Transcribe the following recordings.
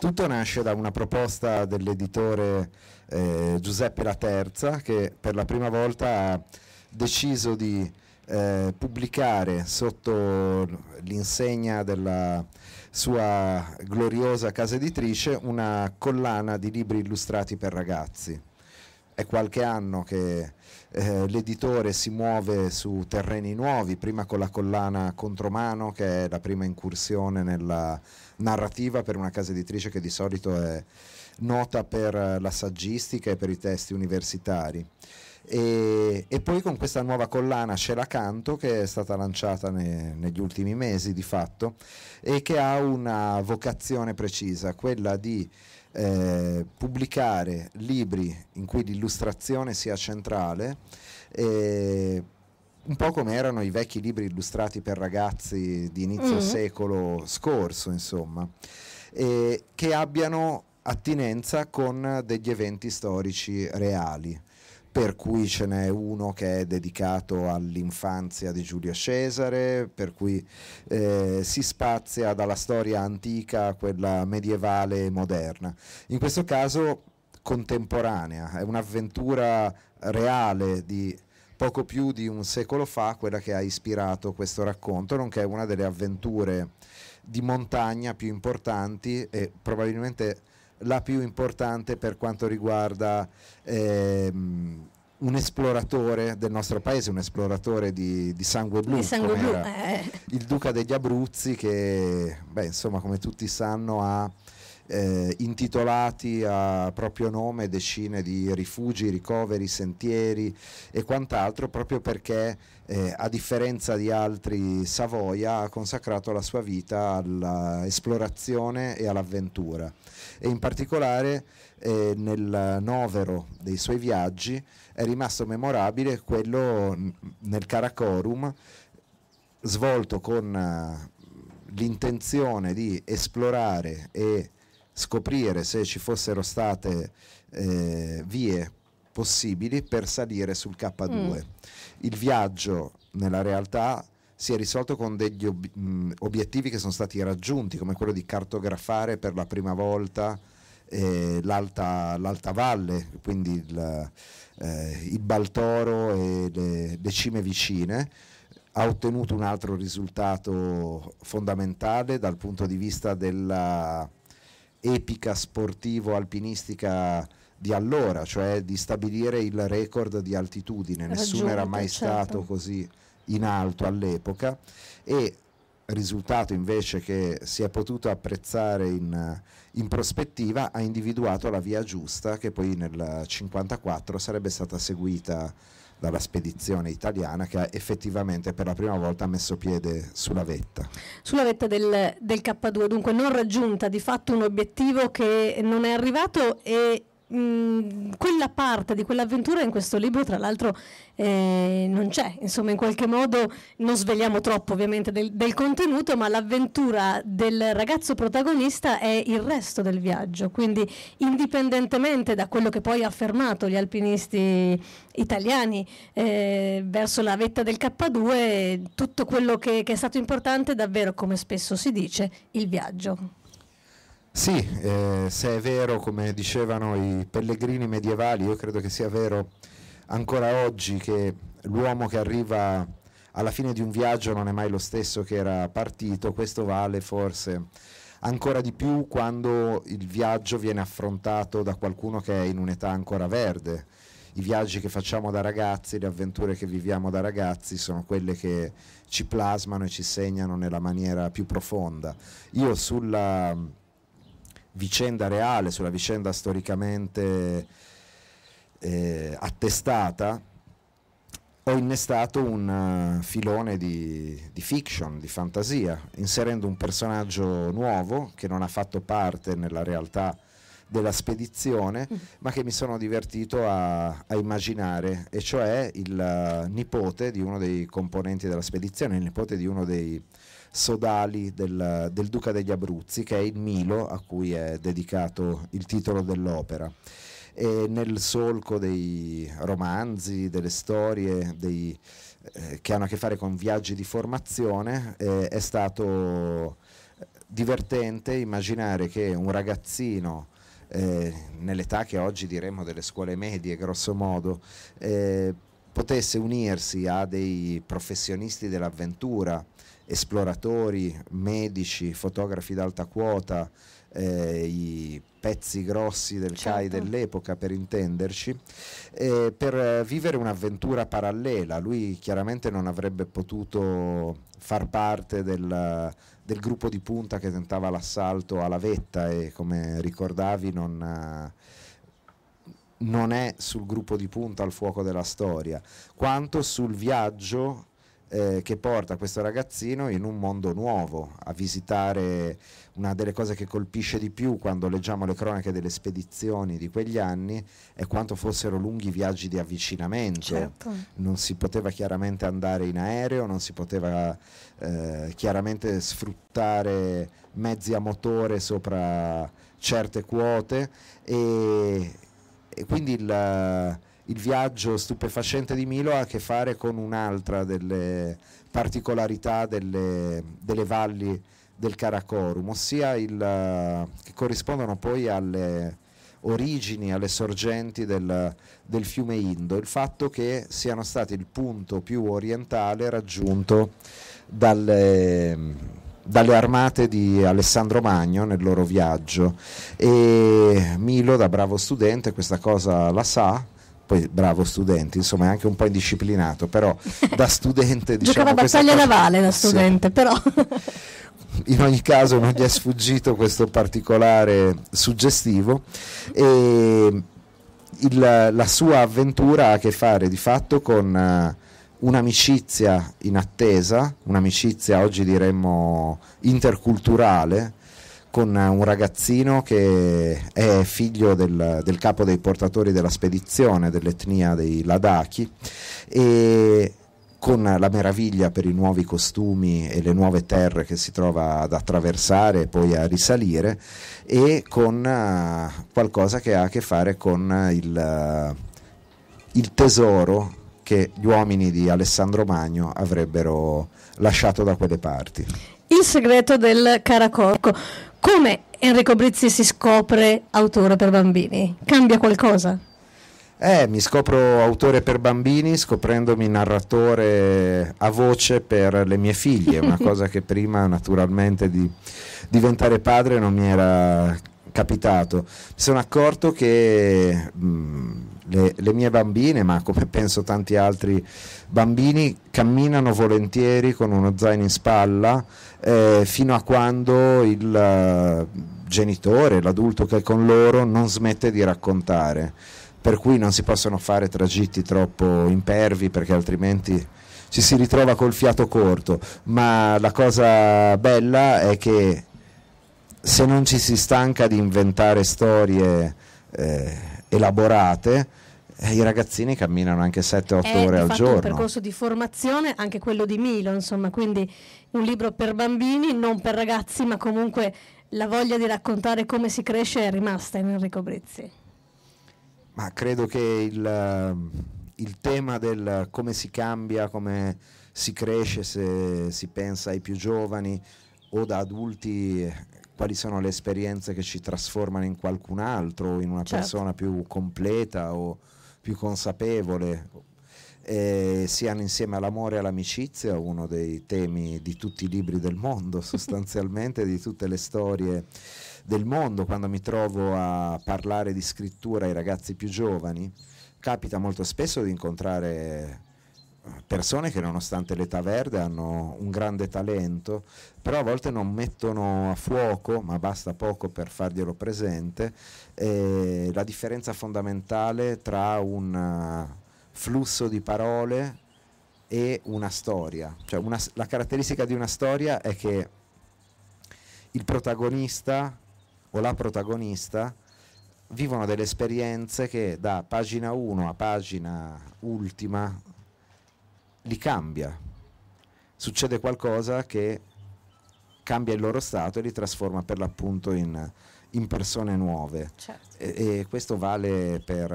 Tutto nasce da una proposta dell'editore Giuseppe Laterza, che per la prima volta ha deciso di pubblicare sotto l'insegna della sua gloriosa casa editrice una collana di libri illustrati per ragazzi. È qualche anno che l'editore si muove su terreni nuovi, prima con la collana Contromano, che è la prima incursione nella narrativa per una casa editrice che di solito è nota per la saggistica e per i testi universitari, e poi con questa nuova collana C'è la Canto, che è stata lanciata negli ultimi mesi di fatto, e che ha una vocazione precisa, quella di pubblicare libri in cui l'illustrazione sia centrale, un po' come erano i vecchi libri illustrati per ragazzi di inizio secolo scorso, insomma, che abbiano attinenza con degli eventi storici reali, per cui ce n'è uno che è dedicato all'infanzia di Giulio Cesare, per cui si spazia dalla storia antica a quella medievale e moderna. In questo caso contemporanea, è un'avventura reale di poco più di un secolo fa, quella che ha ispirato questo racconto, nonché una delle avventure di montagna più importanti e probabilmente la più importante per quanto riguarda un esploratore del nostro paese, un esploratore di sangue blu, il Duca degli Abruzzi, che insomma, come tutti sanno, ha intitolati a proprio nome decine di rifugi, ricoveri, sentieri e quant'altro, proprio perché a differenza di altri Savoia ha consacrato la sua vita all'esplorazione e all'avventura, e in particolare nel novero dei suoi viaggi è rimasto memorabile quello nel Karakorum, svolto con l'intenzione di esplorare e scoprire se ci fossero state vie possibili per salire sul K2. Il viaggio nella realtà si è risolto con degli obiettivi che sono stati raggiunti, come quello di cartografare per la prima volta l'alta valle, quindi il Baltoro e le cime vicine. Ha ottenuto un altro risultato fondamentale dal punto di vista della epica sportivo-alpinistica di allora, cioè di stabilire il record di altitudine. Nessuno era mai stato così in alto all'epoca, e risultato invece che si è potuto apprezzare in prospettiva, ha individuato la via giusta, che poi nel 1954 sarebbe stata seguita dalla spedizione italiana, che ha effettivamente per la prima volta messo piede sulla vetta. Sulla vetta del K2, dunque non raggiunta, di fatto un obiettivo che non è arrivato, e quella parte di quell'avventura in questo libro tra l'altro non c'è, insomma, in qualche modo non sveliamo troppo ovviamente del contenuto, ma l'avventura del ragazzo protagonista è il resto del viaggio, quindi indipendentemente da quello che poi ha affermato gli alpinisti italiani verso la vetta del K2, tutto quello che è stato importante è davvero, come spesso si dice, il viaggio. Sì, se è vero, come dicevano i pellegrini medievali, io credo che sia vero ancora oggi, che l'uomo che arriva alla fine di un viaggio non è mai lo stesso che era partito. Questo vale forse ancora di più quando il viaggio viene affrontato da qualcuno che è in un'età ancora verde. I viaggi che facciamo da ragazzi, le avventure che viviamo da ragazzi sono quelle che ci plasmano e ci segnano nella maniera più profonda. Io sulla vicenda reale, sulla vicenda storicamente attestata, ho innestato un filone di fiction, di fantasia, inserendo un personaggio nuovo che non ha fatto parte nella realtà della spedizione, ma che mi sono divertito a immaginare, e cioè il nipote di uno dei componenti della spedizione, il nipote di uno dei sodali del Duca degli Abruzzi, che è il Milo a cui è dedicato il titolo dell'opera. E nel solco dei romanzi, delle storie che hanno a che fare con viaggi di formazione, è stato divertente immaginare che un ragazzino nell'età che oggi diremmo delle scuole medie grosso modo potesse unirsi a dei professionisti dell'avventura, esploratori, medici, fotografi d'alta quota, i pezzi grossi del CAI dell'epoca per intenderci, per vivere un'avventura parallela. Lui chiaramente non avrebbe potuto far parte del gruppo di punta che tentava l'assalto alla vetta e, come ricordavi, non è sul gruppo di punta al fuoco della storia, quanto sul viaggio che porta questo ragazzino in un mondo nuovo, a visitare una delle cose che colpisce di più quando leggiamo le cronache delle spedizioni di quegli anni è quanto fossero lunghi viaggi di avvicinamento. Certo. Non si poteva chiaramente andare in aereo, non si poteva chiaramente sfruttare mezzi a motore sopra certe quote, e quindi il viaggio stupefacente di Milo ha a che fare con un'altra delle particolarità delle valli del Karakorum, ossia che corrispondono poi alle origini, alle sorgenti del fiume Indo, il fatto che siano stati il punto più orientale raggiunto dalle armate di Alessandro Magno nel loro viaggio. E Milo, da bravo studente, questa cosa la sa. Poi bravo studente, insomma, è anche un po' indisciplinato, però da studente diciamo, giocava battaglia navale da studente, sì. Però in ogni caso non gli è sfuggito questo particolare suggestivo, e la sua avventura ha a che fare di fatto con un'amicizia in attesa, un'amicizia oggi diremmo interculturale, con un ragazzino che è figlio del capo dei portatori della spedizione, dell'etnia dei Ladachi, e con la meraviglia per i nuovi costumi e le nuove terre che si trova ad attraversare e poi a risalire, e con qualcosa che ha a che fare con il tesoro che gli uomini di Alessandro Magno avrebbero lasciato da quelle parti. Il segreto del Karakorum. Come Enrico Brizzi si scopre autore per bambini? Cambia qualcosa? Mi scopro autore per bambini scoprendomi narratore a voce per le mie figlie, una cosa che prima naturalmente di diventare padre non mi era capitato. Mi sono accorto che le mie bambine, ma come penso tanti altri bambini, camminano volentieri con uno zaino in spalla fino a quando il genitore, l'adulto che è con loro, non smette di raccontare, per cui non si possono fare tragitti troppo impervi perché altrimenti ci si ritrova col fiato corto. Ma la cosa bella è che se non ci si stanca di inventare storie elaborate, i ragazzini camminano anche 7-8 ore al giorno. È un percorso di formazione, anche quello di Milo, insomma, quindi un libro per bambini, non per ragazzi, ma comunque la voglia di raccontare come si cresce è rimasta in Enrico Brizzi. Ma credo che il tema del come si cambia, come si cresce, se si pensa ai più giovani o da adulti, quali sono le esperienze che ci trasformano in qualcun altro, in una persona più completa o più consapevole, siano insieme all'amore e all'amicizia uno dei temi di tutti i libri del mondo, sostanzialmente di tutte le storie del mondo. Quando mi trovo a parlare di scrittura ai ragazzi più giovani, capita molto spesso di incontrare persone che, nonostante l'età verde, hanno un grande talento, però a volte non mettono a fuoco, ma basta poco per farglielo presente, la differenza fondamentale tra un flusso di parole e una storia. Cioè la caratteristica di una storia è che il protagonista o la protagonista vivono delle esperienze che da pagina 1 a pagina ultima li cambia, succede qualcosa che cambia il loro stato e li trasforma per l'appunto in in persone nuove. Certo. E questo vale per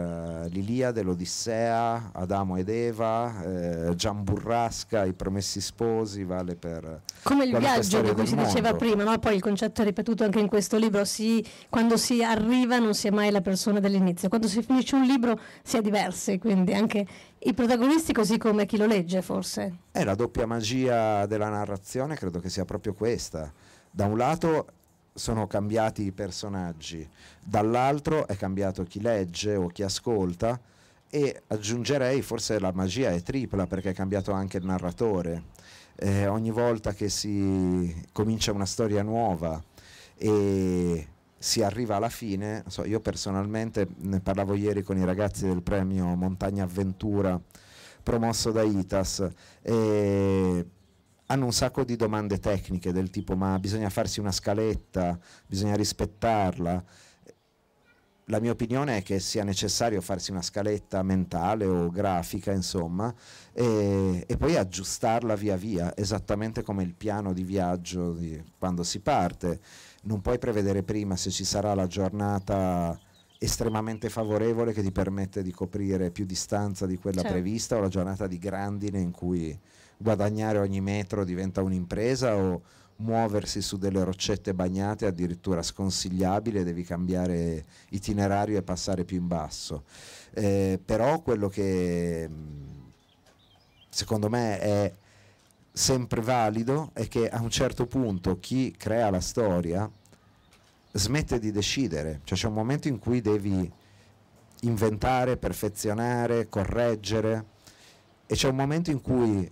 l'Iliade, l'Odissea, Adamo ed Eva, Gian Burrasca, I Promessi Sposi, vale per... Come il viaggio di cui si diceva prima, no? Poi il concetto è ripetuto anche in questo libro, quando si arriva non si è mai la persona dell'inizio, quando si finisce un libro si è diversi, quindi anche i protagonisti così come chi lo legge forse. La doppia magia della narrazione credo che sia proprio questa, da un lato... sono cambiati i personaggi, dall'altro è cambiato chi legge o chi ascolta, e aggiungerei forse la magia è tripla perché è cambiato anche il narratore. Ogni volta che si comincia una storia nuova e si arriva alla fine, io personalmente ne parlavo ieri con i ragazzi del premio Montagna Avventura promosso da ITAS, e hanno un sacco di domande tecniche del tipo: ma bisogna farsi una scaletta, bisogna rispettarla? La mia opinione è che sia necessario farsi una scaletta mentale o grafica, insomma, e poi aggiustarla via via, esattamente come il piano di viaggio di quando si parte. Non puoi prevedere prima se ci sarà la giornata estremamente favorevole che ti permette di coprire più distanza di quella prevista, o la giornata di grandine in cui guadagnare ogni metro diventa un'impresa, o muoversi su delle roccette bagnate addirittura sconsigliabile, devi cambiare itinerario e passare più in basso. Però quello che secondo me è sempre valido è che a un certo punto chi crea la storia smette di decidere, cioè c'è un momento in cui devi inventare, perfezionare, correggere, e c'è un momento in cui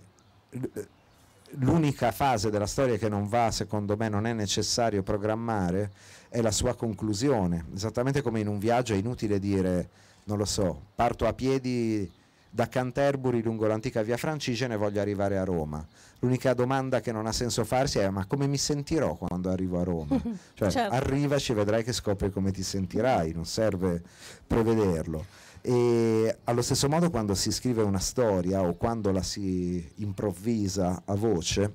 l'unica fase della storia che non va, secondo me non è necessario programmare, è la sua conclusione. Esattamente come in un viaggio è inutile dire, non lo so, parto a piedi da Canterbury lungo l'antica via Francigena e voglio arrivare a Roma. L'unica domanda che non ha senso farsi è: ma come mi sentirò quando arrivo a Roma? Cioè, arrivaci, vedrai che scopri come ti sentirai, non serve prevederlo. E allo stesso modo quando si scrive una storia o quando la si improvvisa a voce,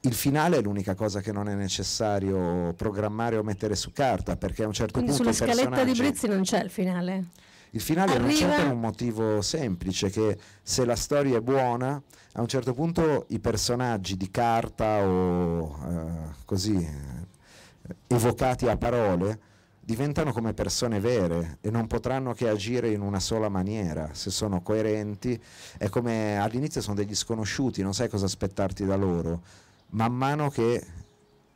il finale è l'unica cosa che non è necessario programmare o mettere su carta, perché a un certo punto... Quindi sulla scaletta di Brizzi non c'è il finale? Il finale non c'è per un motivo semplice, che se la storia è buona, a un certo punto i personaggi di carta o così evocati a parole diventano come persone vere e non potranno che agire in una sola maniera se sono coerenti. È come all'inizio sono degli sconosciuti, non sai cosa aspettarti da loro, man mano che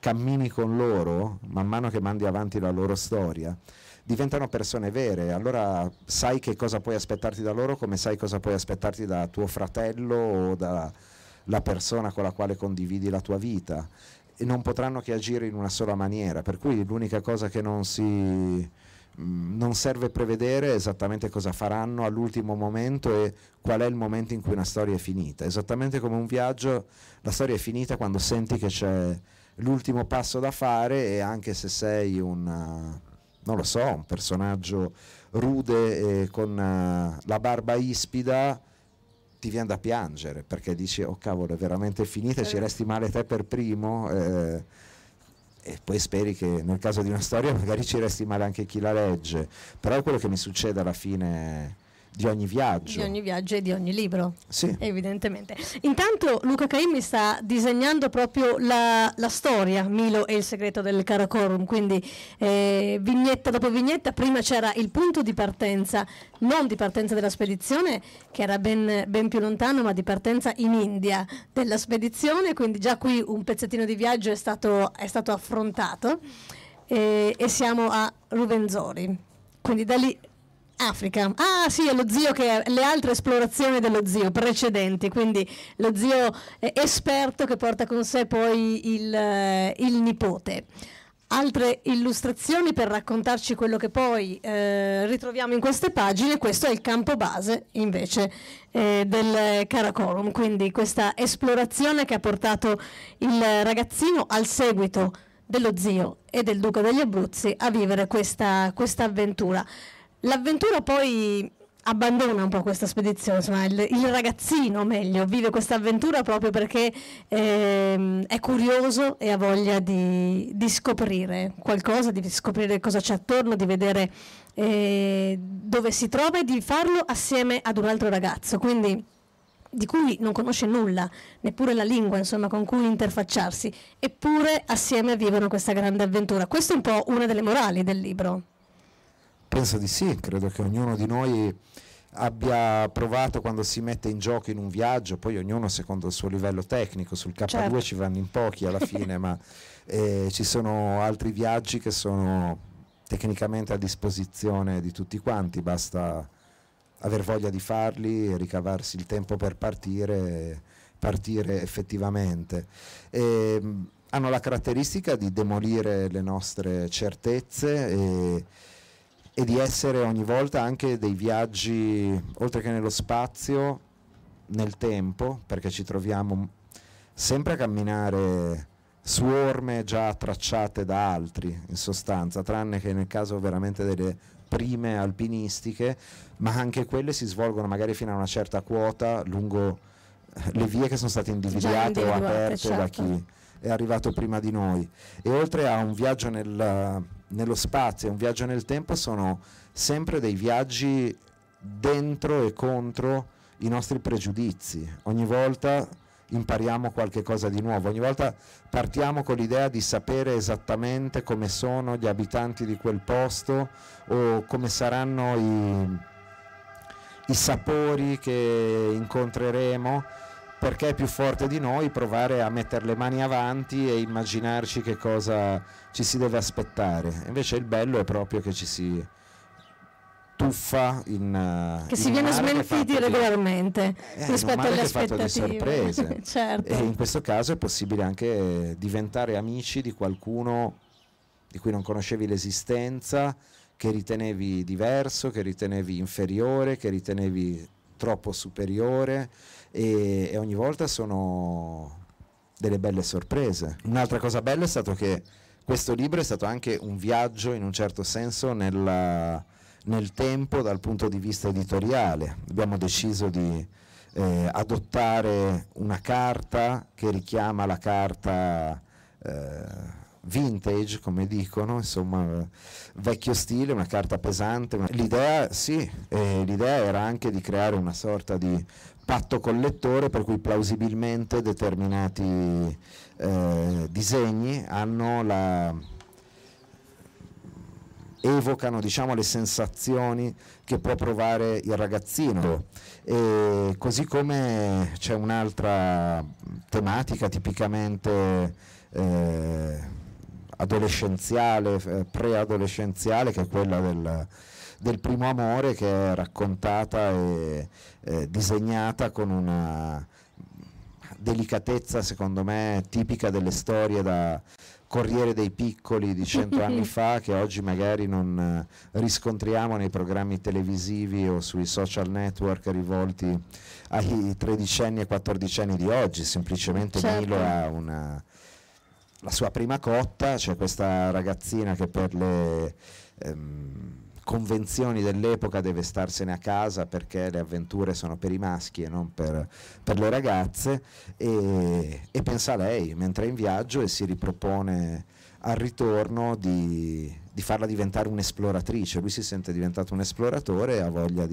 cammini con loro, man mano che mandi avanti la loro storia, diventano persone vere. Allora sai che cosa puoi aspettarti da loro, come sai cosa puoi aspettarti da tuo fratello o dalla persona con la quale condividi la tua vita, e non potranno che agire in una sola maniera, per cui l'unica cosa che non serve prevedere è esattamente cosa faranno all'ultimo momento e qual è il momento in cui una storia è finita. Esattamente come un viaggio, la storia è finita quando senti che c'è l'ultimo passo da fare, e anche se sei un personaggio rude e con la barba ispida, ti viene da piangere perché dici: oh cavolo, è veramente finita, ci resti male te per primo, e poi speri che nel caso di una storia magari ci resti male anche chi la legge. Però è quello che mi succede alla fine di ogni viaggio. Di ogni viaggio e di ogni libro, sì, evidentemente. Intanto Luca Caimmi sta disegnando proprio la storia, Milo e il segreto del Karakorum, quindi vignetta dopo vignetta. Prima c'era il punto di partenza, non di partenza della spedizione, che era ben più lontano, ma di partenza in India della spedizione, quindi già qui un pezzettino di viaggio è stato affrontato, e siamo a Rubenzori, quindi da lì Africa. Ah sì, è lo zio che è le altre esplorazioni dello zio precedenti, quindi lo zio esperto che porta con sé poi il nipote. Altre illustrazioni per raccontarci quello che poi ritroviamo in queste pagine. Questo è il campo base invece del Karakorum, quindi questa esplorazione che ha portato il ragazzino al seguito dello zio e del Duca degli Abruzzi a vivere questa avventura. L'avventura poi abbandona un po' questa spedizione, insomma, il ragazzino meglio vive questa avventura proprio perché è curioso e ha voglia di scoprire qualcosa, di scoprire cosa c'è attorno, di vedere dove si trova e di farlo assieme ad un altro ragazzo, quindi di cui non conosce nulla, neppure la lingua, insomma, con cui interfacciarsi, eppure assieme vivono questa grande avventura. Questa è un po' una delle morali del libro. Penso di sì, credo che ognuno di noi abbia provato, quando si mette in gioco in un viaggio, poi ognuno secondo il suo livello tecnico, sul K2 certo, ci vanno in pochi alla fine, ma ci sono altri viaggi che sono tecnicamente a disposizione di tutti quanti, basta aver voglia di farli, ricavarsi il tempo per partire effettivamente. Hanno la caratteristica di demolire le nostre certezze e di essere ogni volta anche dei viaggi, oltre che nello spazio, nel tempo, perché ci troviamo sempre a camminare su orme già tracciate da altri, in sostanza, tranne che nel caso veramente delle prime alpinistiche, ma anche quelle si svolgono magari fino a una certa quota lungo le vie che sono state individuate o aperte, certo, da chi è arrivato prima di noi. E oltre a un viaggio nello spazio, un viaggio nel tempo, sono sempre dei viaggi dentro e contro i nostri pregiudizi. Ogni volta impariamo qualche cosa di nuovo, ogni volta partiamo con l'idea di sapere esattamente come sono gli abitanti di quel posto o come saranno i sapori che incontreremo, perché è più forte di noi provare a mettere le mani avanti e immaginarci che cosa ci si deve aspettare. Invece il bello è proprio che ci si tuffa che si viene smentiti regolarmente rispetto alle aspettative, sorprese. Certo. E in questo caso è possibile anche diventare amici di qualcuno di cui non conoscevi l'esistenza, che ritenevi diverso, che ritenevi inferiore, che ritenevi troppo superiore, e ogni volta sono delle belle sorprese. Un'altra cosa bella è stato che questo libro è stato anche un viaggio, in un certo senso, nel tempo dal punto di vista editoriale. Abbiamo deciso di adottare una carta che richiama la carta vintage, come dicono, insomma, vecchio stile, una carta pesante. L'idea, sì, l'idea era anche di creare una sorta di patto col lettore, per cui plausibilmente determinati disegni hanno evocano, diciamo, le sensazioni che può provare il ragazzino. E così come c'è un'altra tematica tipicamente adolescenziale, preadolescenziale, che è quella del primo amore, che è raccontata e disegnata con una delicatezza, secondo me, tipica delle storie da Corriere dei Piccoli di 100 anni fa, che oggi magari non riscontriamo nei programmi televisivi o sui social network rivolti ai 13enni e 14enni di oggi. Semplicemente, certo, Milo ha la sua prima cotta, c'è questa ragazzina che per le convenzioni dell'epoca deve starsene a casa, perché le avventure sono per i maschi e non per le ragazze, e pensa a lei mentre è in viaggio, e si ripropone al ritorno di farla diventare un'esploratrice. Lui si sente diventato un esploratore e ha voglia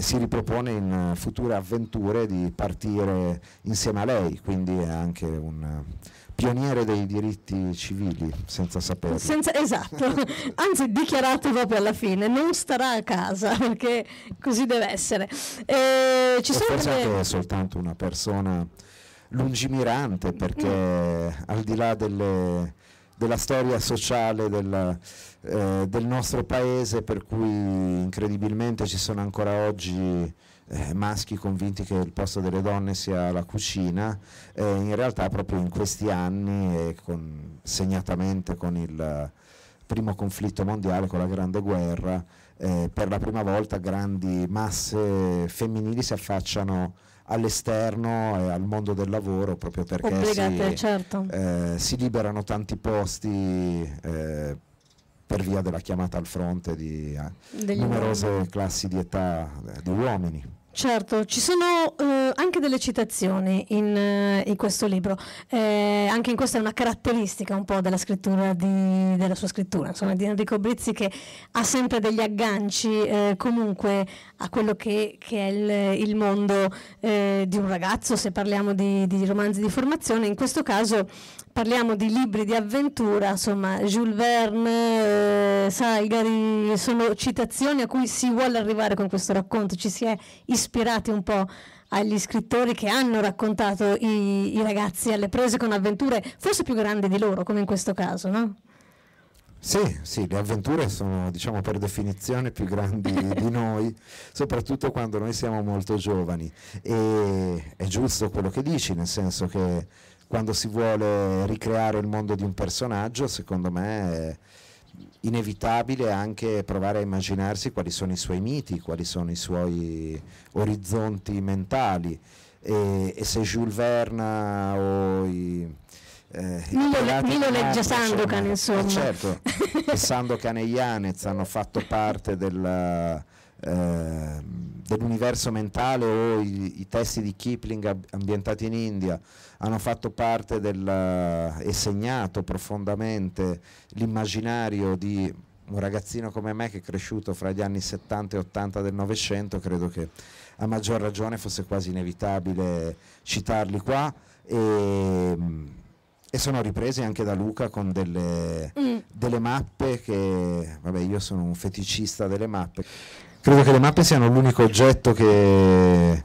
si ripropone in future avventure di partire insieme a lei, quindi è anche un pioniere dei diritti civili, senza saperlo. Esatto, anzi dichiarato proprio alla fine, non starà a casa, perché così deve essere. Forse anche è soltanto una persona lungimirante, perché al di là della storia sociale del nostro paese, per cui incredibilmente ci sono ancora oggi maschi convinti che il posto delle donne sia la cucina, in realtà proprio in questi anni, e segnatamente con il primo conflitto mondiale, con la Grande Guerra, per la prima volta grandi masse femminili si affacciano all'esterno e al mondo del lavoro, proprio perché obbligate, certo, si liberano tanti posti per via della chiamata al fronte di numerose classi di età di uomini. Certo, ci sono anche delle citazioni in questo libro, anche in questa è una caratteristica un po' della scrittura della sua scrittura, insomma, di Enrico Brizzi, che ha sempre degli agganci comunque a quello che è il mondo di un ragazzo, se parliamo di romanzi di formazione. In questo caso parliamo di libri di avventura, insomma Jules Verne, Salgari, sono citazioni a cui si vuole arrivare con questo racconto, ci si è ispirati un po' agli scrittori che hanno raccontato i ragazzi alle prese con avventure forse più grandi di loro, come in questo caso, no? Sì, sì, le avventure sono, diciamo, per definizione più grandi di noi, soprattutto quando noi siamo molto giovani, e è giusto quello che dici, nel senso che quando si vuole ricreare il mondo di un personaggio, secondo me è inevitabile anche provare a immaginarsi quali sono i suoi miti, quali sono i suoi orizzonti mentali, e se Jules Verne o Milo legge Sandokan, insomma. Certo, Sandokan e Yanetz hanno fatto parte dell'universo mentale, o i testi di Kipling ambientati in India hanno fatto parte e segnato profondamente l'immaginario di un ragazzino come me, che è cresciuto fra gli anni 70 e 80 del Novecento. Credo che a maggior ragione fosse quasi inevitabile citarli qua, e sono ripresi anche da Luca con delle mappe che, vabbè, io sono un feticista delle mappe. Credo che le mappe siano l'unico oggetto che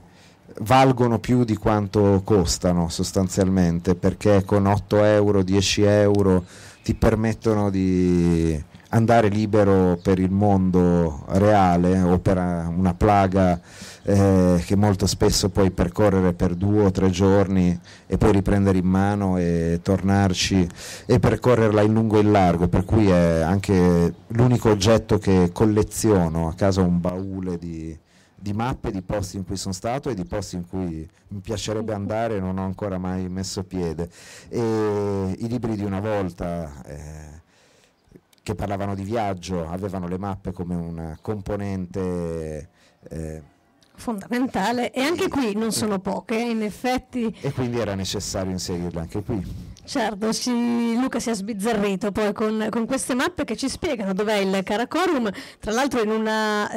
valgono più di quanto costano, sostanzialmente, perché con 8 euro, 10 euro ti permettono di andare libero per il mondo reale o per una plaga che molto spesso puoi percorrere per 2 o 3 giorni e poi riprendere in mano e tornarci e percorrerla in lungo e in largo, per cui è anche l'unico oggetto che colleziono. A casa ho un baule di mappe di posti in cui sono stato e di posti in cui mi piacerebbe andare e non ho ancora mai messo piede, e i libri di una volta che parlavano di viaggio avevano le mappe come una componente fondamentale, e anche qui non sono poche, in effetti, e quindi era necessario inserirle anche qui. Certo, Luca si è sbizzarrito poi con queste mappe che ci spiegano dov'è il Karakorum, tra l'altro in una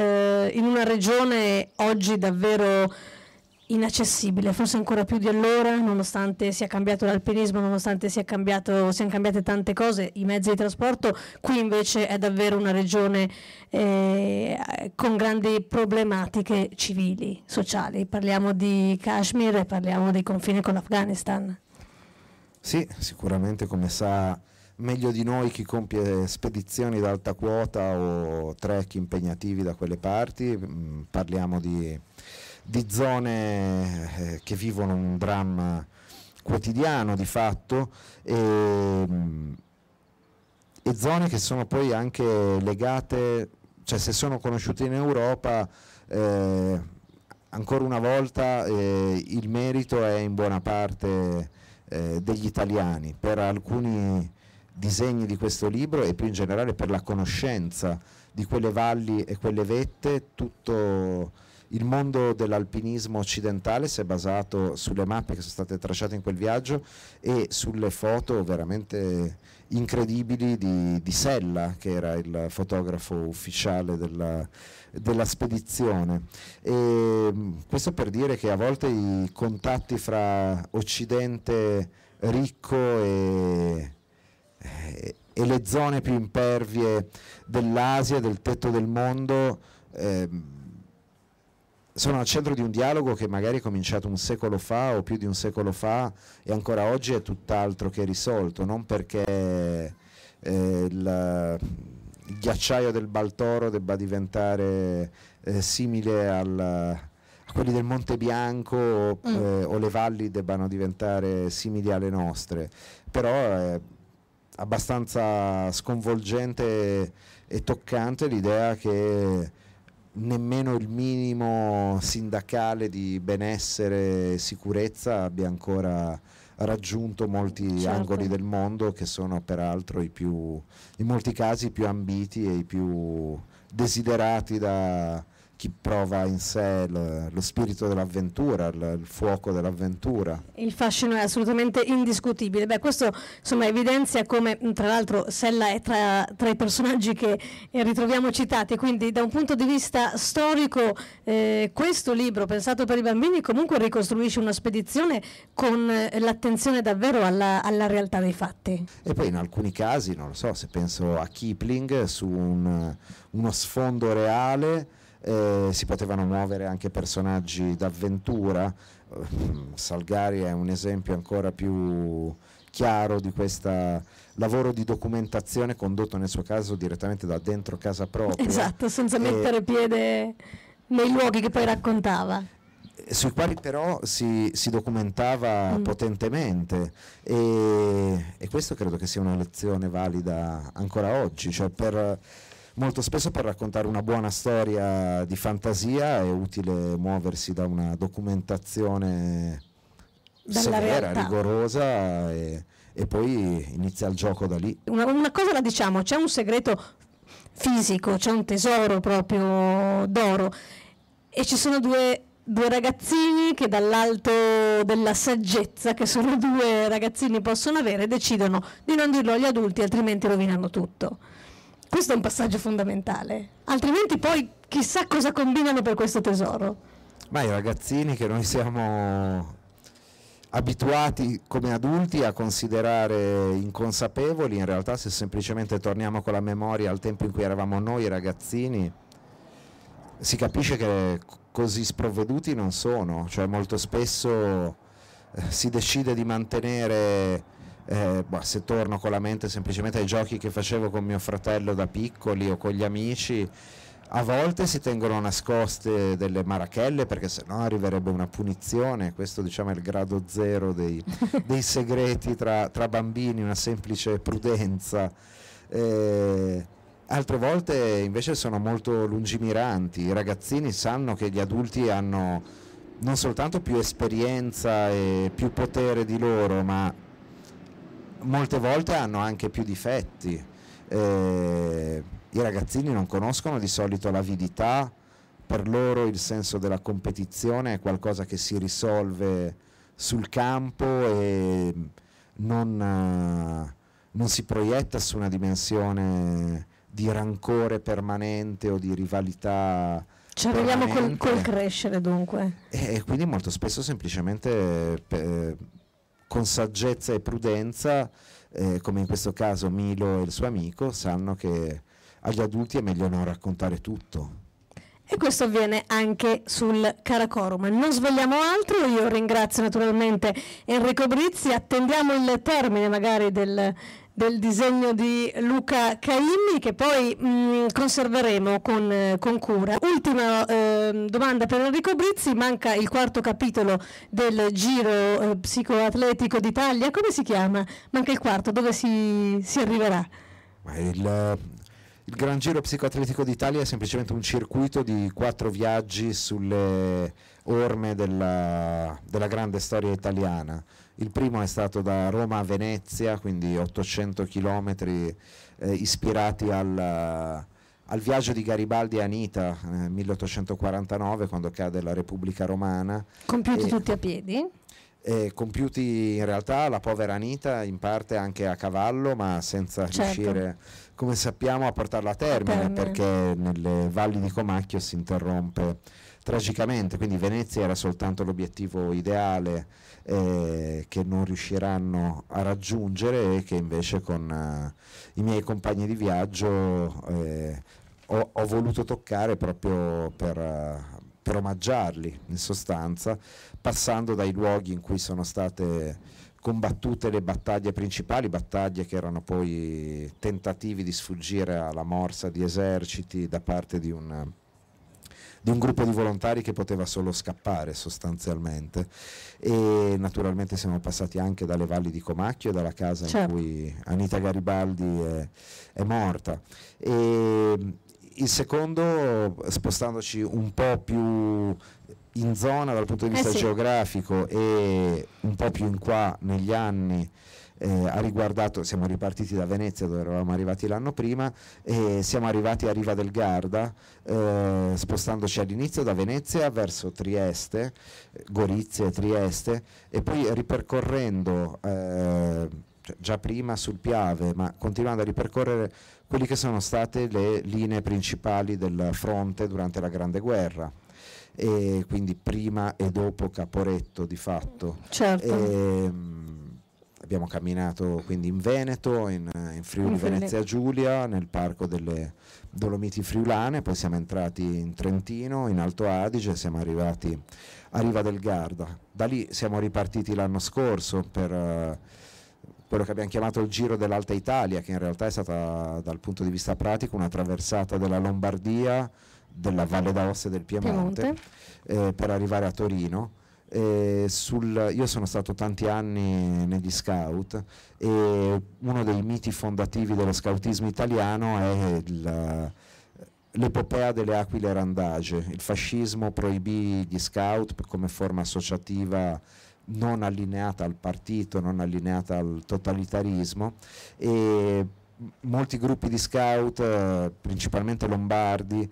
regione oggi davvero inaccessibile, forse ancora più di allora, nonostante sia cambiato l'alpinismo, nonostante siano cambiate tante cose, i mezzi di trasporto. Qui invece è davvero una regione con grandi problematiche civili, sociali. Parliamo di Kashmir e parliamo dei confini con l'Afghanistan. Sì, sicuramente, come sa meglio di noi chi compie spedizioni ad alta quota o trek impegnativi da quelle parti, parliamo di zone che vivono un dramma quotidiano di fatto, e zone che sono poi anche legate, cioè se sono conosciute in Europa, ancora una volta il merito è in buona parte degli italiani per alcuni disegni di questo libro, e più in generale per la conoscenza di quelle valli e quelle vette. Tutto il mondo dell'alpinismo occidentale si è basato sulle mappe che sono state tracciate in quel viaggio e sulle foto veramente incredibili di Sella, che era il fotografo ufficiale della spedizione. E questo per dire che a volte i contatti fra Occidente ricco e le zone più impervie dell'Asia, del tetto del mondo, sono al centro di un dialogo che magari è cominciato un secolo fa o più di un secolo fa, e ancora oggi è tutt'altro che risolto, non perché il ghiacciaio del Baltoro debba diventare simile a quelli del Monte Bianco o le valli debbano diventare simili alle nostre, però è abbastanza sconvolgente e toccante l'idea che nemmeno il minimo sindacale di benessere e sicurezza abbia ancora raggiunto molti angoli del mondo, che sono peraltro i più, in molti casi, i più ambiti e i più desiderati da chi prova in sé lo spirito dell'avventura, il fuoco dell'avventura. Il fascino è assolutamente indiscutibile. Beh, questo insomma evidenzia come, tra l'altro, Sella è tra i personaggi che ritroviamo citati, quindi da un punto di vista storico questo libro, pensato per i bambini, comunque ricostruisce una spedizione con l'attenzione davvero alla realtà dei fatti. E poi in alcuni casi, non lo so, se penso a Kipling, su uno sfondo reale si potevano muovere anche personaggi d'avventura. Salgari è un esempio ancora più chiaro di questo lavoro di documentazione condotto, nel suo caso, direttamente da dentro casa propria. Esatto, senza mettere piede nei luoghi che poi raccontava, sui quali però si documentava potentemente, e questo credo che sia una lezione valida ancora oggi, cioè molto spesso per raccontare una buona storia di fantasia è utile muoversi da una documentazione severa, rigorosa, e poi inizia il gioco da lì. Una cosa la diciamo, c'è un segreto fisico, c'è un tesoro proprio d'oro, e ci sono due ragazzini che, dall'alto della saggezza che solo due ragazzini possono avere, decidono di non dirlo agli adulti, altrimenti rovinano tutto. Questo è un passaggio fondamentale, altrimenti poi chissà cosa combinano per questo tesoro. Ma i ragazzini, che noi siamo abituati come adulti a considerare inconsapevoli, in realtà, se semplicemente torniamo con la memoria al tempo in cui eravamo noi ragazzini, si capisce che così sprovveduti non sono. Cioè, molto spesso si decide di mantenere... se torno con la mente semplicemente ai giochi che facevo con mio fratello da piccoli o con gli amici, a volte si tengono nascoste delle marachelle, perché sennò arriverebbe una punizione. Questo, diciamo, è il grado zero dei segreti tra bambini, una semplice prudenza. Altre volte invece sono molto lungimiranti, i ragazzini sanno che gli adulti hanno non soltanto più esperienza e più potere di loro, ma molte volte hanno anche più difetti. I ragazzini non conoscono di solito l'avidità, per loro il senso della competizione è qualcosa che si risolve sul campo e non si proietta su una dimensione di rancore permanente o di rivalità. Ci arriviamo col crescere, dunque. E quindi molto spesso semplicemente... con saggezza e prudenza, come in questo caso Milo e il suo amico, sanno che agli adulti è meglio non raccontare tutto. E questo avviene anche sul Karakorum. Non svegliamo altro, io ringrazio naturalmente Enrico Brizzi, attendiamo il termine magari del disegno di Luca Caimmi, che poi conserveremo con cura. Ultima domanda per Enrico Brizzi: manca il quarto capitolo del Giro Psicoatletico d'Italia. Come si chiama? Manca il quarto, dove si arriverà? Il Gran Giro Psicoatletico d'Italia è semplicemente un circuito di 4 viaggi sulle orme della grande storia italiana. Il primo è stato da Roma a Venezia, quindi 800 chilometri ispirati al viaggio di Garibaldi e Anita, 1849, quando cade la Repubblica Romana. Compiuti tutti a piedi? Compiuti in realtà, la povera Anita in parte anche a cavallo, ma senza riuscire, come sappiamo, a portarla a termine, perché nelle valli di Comacchio si interrompe tragicamente. Quindi Venezia era soltanto l'obiettivo ideale, che non riusciranno a raggiungere, e che invece con i miei compagni di viaggio ho voluto toccare proprio per omaggiarli, in sostanza, passando dai luoghi in cui sono state combattute le battaglie principali, battaglie che erano poi tentativi di sfuggire alla morsa di eserciti da parte di un gruppo di volontari che poteva solo scappare, sostanzialmente. E naturalmente siamo passati anche dalle valli di Comacchio e dalla casa in cui Anita Garibaldi è morta. E il secondo, spostandoci un po' più in zona dal punto di vista geografico e un po' più in qua negli anni ha riguardato, siamo ripartiti da Venezia dove eravamo arrivati l'anno prima e siamo arrivati a Riva del Garda spostandoci all'inizio da Venezia verso Trieste, Gorizia e Trieste, e poi ripercorrendo già prima sul Piave, ma continuando a ripercorrere quelle che sono state le linee principali del fronte durante la Grande Guerra, e quindi prima e dopo Caporetto di fatto. Certo. E, abbiamo camminato quindi in Veneto, in Friuli Venezia Giulia, nel parco delle Dolomiti Friulane, poi siamo entrati in Trentino, in Alto Adige, siamo arrivati a Riva del Garda. Da lì siamo ripartiti l'anno scorso per quello che abbiamo chiamato il Giro dell'Alta Italia, che in realtà è stata dal punto di vista pratico una traversata della Lombardia, della Valle d'Aosta e del Piemonte, per arrivare a Torino. Io sono stato tanti anni negli scout e uno dei miti fondativi dello scoutismo italiano è l'epopea delle aquile randage. Il fascismo proibì gli scout come forma associativa non allineata al partito, non allineata al totalitarismo, e molti gruppi di scout, principalmente lombardi,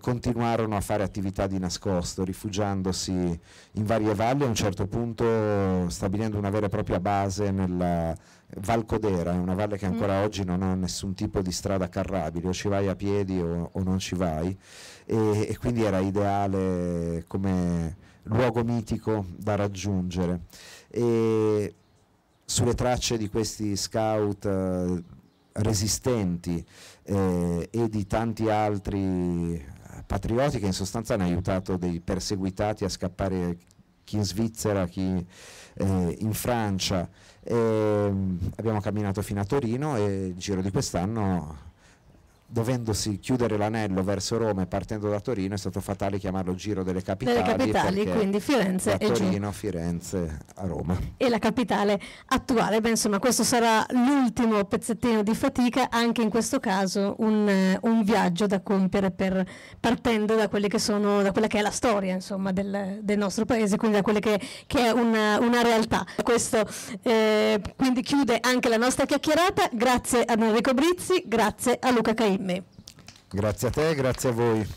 continuarono a fare attività di nascosto, rifugiandosi in varie valli, a un certo punto stabilendo una vera e propria base nella Val Codera, è una valle che ancora oggi non ha nessun tipo di strada carrabile, o ci vai a piedi o non ci vai, e quindi era ideale come luogo mitico da raggiungere. E sulle tracce di questi scout resistenti e di tanti altri patrioti che in sostanza hanno aiutato dei perseguitati a scappare, chi in Svizzera, chi in Francia, abbiamo camminato fino a Torino, e il giro di quest'anno, dovendosi chiudere l'anello verso Roma e partendo da Torino, è stato fatale chiamarlo Giro delle Capitali, quindi Firenze e Torino, Firenze a Roma e la capitale attuale. Beh, insomma, questo sarà l'ultimo pezzettino di fatica, anche in questo caso un viaggio da compiere partendo da quelle che sono, da quella che è la storia, insomma, del nostro paese, quindi da quelle che è una realtà. Questo quindi chiude anche la nostra chiacchierata. Grazie ad Enrico Brizzi, grazie a Luca Caimmi. Grazie a te, grazie a voi.